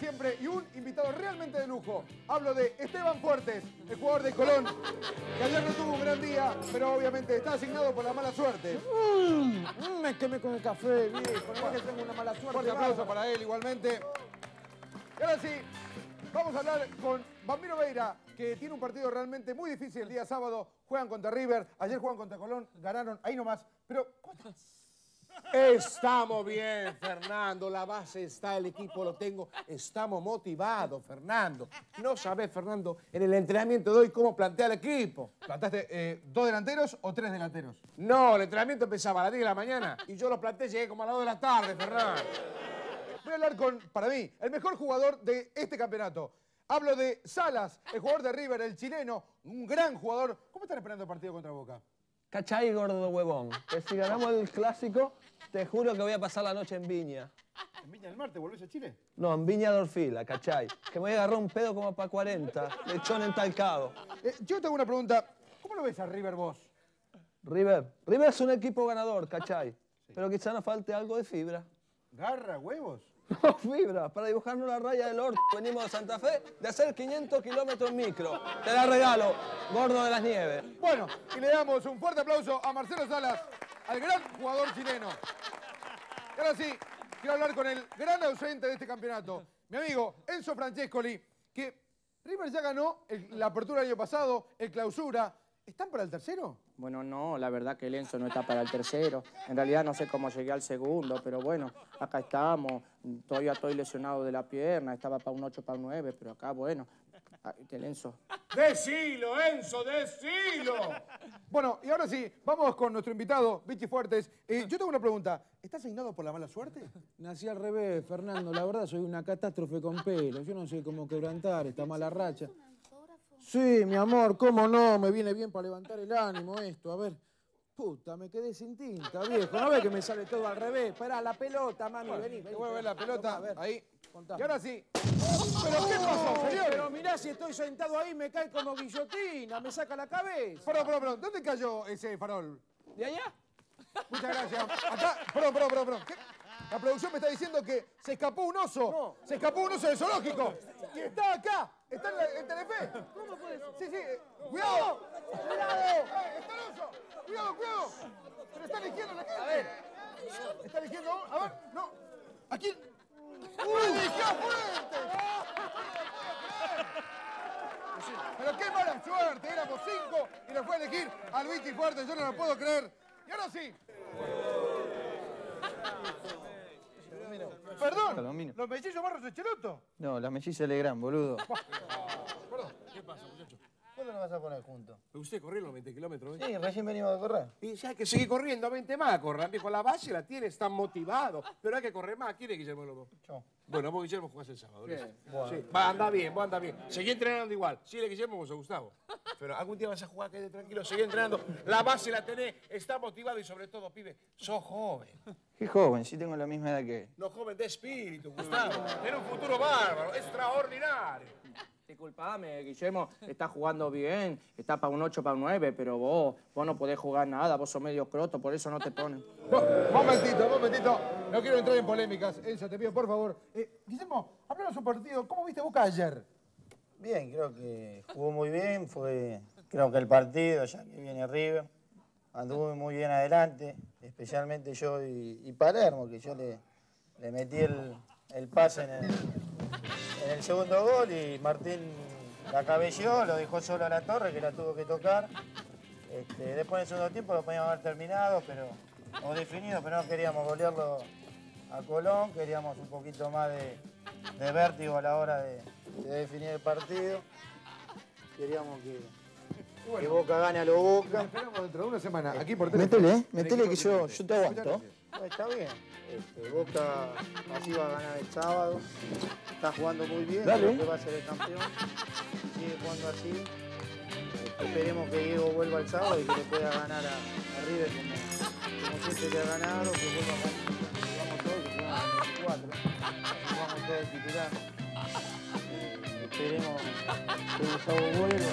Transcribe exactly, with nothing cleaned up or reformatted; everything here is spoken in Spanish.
siempre y un invitado realmente de lujo. Hablo de Esteban Fuertes, el jugador de Colón, que ayer no tuvo un gran día, pero obviamente está asignado por la mala suerte. Mm, me quemé con el café, viejo, por más que tengo una mala suerte. Fuerte aplauso para él igualmente. Y ahora sí, vamos a hablar con Bambino Veira, que tiene un partido realmente muy difícil el día sábado. Juegan contra River, ayer juegan contra Colón, ganaron ahí nomás, pero... Estamos bien, Fernando, la base está, el equipo lo tengo, estamos motivados, Fernando. No sabés, Fernando, en el entrenamiento de hoy cómo plantea el equipo. ¿Plantaste eh, dos delanteros o tres delanteros? No, el entrenamiento empezaba a las diez de la mañana y yo lo planteé, llegué como a las dos de la tarde, Fernando. Voy a hablar con, para mí, el mejor jugador de este campeonato. Hablo de Salas, el jugador de River, el chileno, un gran jugador. ¿Cómo están esperando el partido contra Boca? ¿Cachai, gordo huevón? Que si ganamos el clásico, te juro que voy a pasar la noche en Viña. ¿En Viña del Mar te volvés a Chile? No, en Viña de Orfila, ¿cachai? Que me voy a agarrar un pedo como para cuarenta, lechón entalcado. Eh, yo tengo una pregunta. ¿Cómo lo ves a River vos? River. River es un equipo ganador, ¿cachai? Sí. Pero quizá nos falte algo de fibra. ¿Garra, huevos? No, fibra. Para dibujarnos la raya del orto venimos de Santa Fe de hacer quinientos kilómetros en micro. Te la regalo, gordo de las nieves. Bueno, y le damos un fuerte aplauso a Marcelo Salas, al gran jugador chileno. Y ahora sí, quiero hablar con el gran ausente de este campeonato, mi amigo Enzo Francescoli, que River ya ganó el, la apertura del año pasado, el clausura. ¿Están para el tercero? Bueno, no, la verdad que el Enzo no está para el tercero. En realidad no sé cómo llegué al segundo, pero bueno, acá estamos. Todavía estoy lesionado de la pierna, estaba para un ocho, para un nueve, pero acá, bueno, el Enzo. ¡Decilo, Enzo, decilo! Bueno, y ahora sí, vamos con nuestro invitado, Vicky Fuertes. Eh, yo tengo una pregunta. ¿Estás asignado por la mala suerte? Nací al revés, Fernando. La verdad, soy una catástrofe con pelo. Yo no sé cómo quebrantar esta mala racha. Sí, mi amor, cómo no, me viene bien para levantar el ánimo esto, a ver. Puta, me quedé sin tinta, viejo, no ves que me sale todo al revés. Pará, la pelota, mami, bueno, vení. Te voy a ver la pelota, a ver, ahí. Contame. Y ahora sí. ¿Pero qué pasó, señor? Pero mirá, si estoy sentado ahí me cae como guillotina, me saca la cabeza. Perdón, perdón, perdón, ¿dónde cayó ese farol? ¿De allá? Muchas gracias. Acá, perdón, perdón, perdón, perdón. ¿Qué? La producción me está diciendo que se escapó un oso. No. Se escapó un oso del zoológico. Y está acá. Está en, la, en Telefe. ¿Cómo puede ser? Sí, sí. ¡Cuidado! ¡Cuidado! Eh, ¡Está el oso! ¡Cuidado, cuidado! Pero está eligiendo la gente. A ver. Está eligiendo a ver, no. Aquí. ¡Uy! ¡Eligió Fuertes! Pero qué mala suerte. Éramos cinco y nos fue a elegir a Vicky Fuertes. Yo no lo puedo creer. Y ahora sí. Perdón, ¿los mellizos Barros de Cheloto? No, las mellizas Legrand, boludo. Perdón. ¿Qué pasa, muchacho? ¿Cuándo nos vas a poner juntos? ¿Pero usted corrió los veinte kilómetros? Sí, recién venimos a correr. Y ya que sigue corriendo veinte más, corran. Con la base la tiene, están motivados. Pero hay que correr más. ¿Quién es Guillermo Lombo? Yo. Bueno, vos, Guillermo, jugás el sábado. ¿Sí? Bueno. Sí. Va, anda bien, vos anda bien. Seguí entrenando igual. Sigue Guillermo, vos a Gustavo. Pero algún día vas a jugar, quédate tranquilo, seguí entrenando. La base la tenés, está motivado y sobre todo, pibe, sos joven. Qué joven, sí tengo la misma edad que él. No, joven de espíritu, Gustavo. Tiene un futuro bárbaro, extraordinario. Disculpame, Guillermo, está jugando bien, está para un ocho, para un nueve, pero vos, vos no podés jugar nada, vos sos medio croto, por eso no te ponen. Momentito, momentito, no quiero entrar en polémicas. Elsa, te pido por favor. Eh, Guillermo, háblanos un partido, ¿cómo viste Boca ayer? Bien, creo que jugó muy bien, fue, creo que el partido, ya que viene River, anduvo muy bien adelante, especialmente yo y, y Palermo, que yo le, le metí el, el pase en el... en el segundo gol y Martín la cabelleó, lo dejó solo a la torre que la tuvo que tocar. Este, después en el segundo tiempo lo podíamos haber terminado pero, o definido, pero no queríamos golearlo a Colón, queríamos un poquito más de, de vértigo a la hora de, de definir el partido. Queríamos que, bueno, que Boca gane a lo Boca. Esperamos dentro de una semana, aquí por Telefe. Metele, metele que yo, yo te aguanto. No, está bien. Este, Boca así va a ganar el sábado. Está jugando muy bien, creo que va a ser el campeón. Sigue jugando así. Esperemos que Diego vuelva el sábado y que le pueda ganar a, a River como, como siempre le ha ganado, que vuelva a ganar. Jugamos todos, que jugamos veinticuatro. Jugamos todos el titular. Eh, esperemos que el sábado vuelva.